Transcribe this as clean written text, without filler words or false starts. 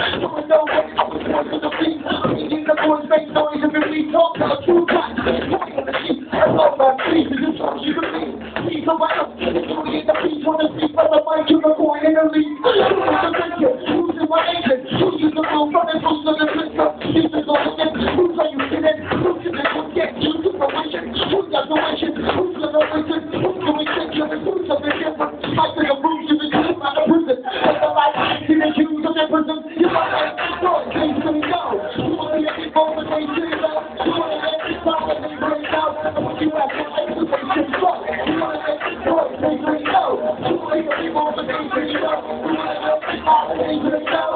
don't know what's going on with the beat. Making the boys make noise and we talk about two times. Right on the sheet, I love my feet. This is all you can be. Please don't wait up. It's only in the beat on the seat. By the mic, you're the boy in the lead. Who's the thinker? Who's in my agent? Who's in the phone? From the post of the picture. This is all again. Who's are you kidding? Who's in the book? Get you to fruition. Who's got no action? Who's the no reason? Who's the reason? You're the who's of the difference. I think a bruise in the truth out of prison. That's the life. In the shoes of the prison. You might have to go. Things to go. You want to let it go, but they do it out. You want to let it go, but they break out. And what you have to make is they should go. You want to let it go, but they break out. You want to let it go, but they break out. You want to let it go, but they break out.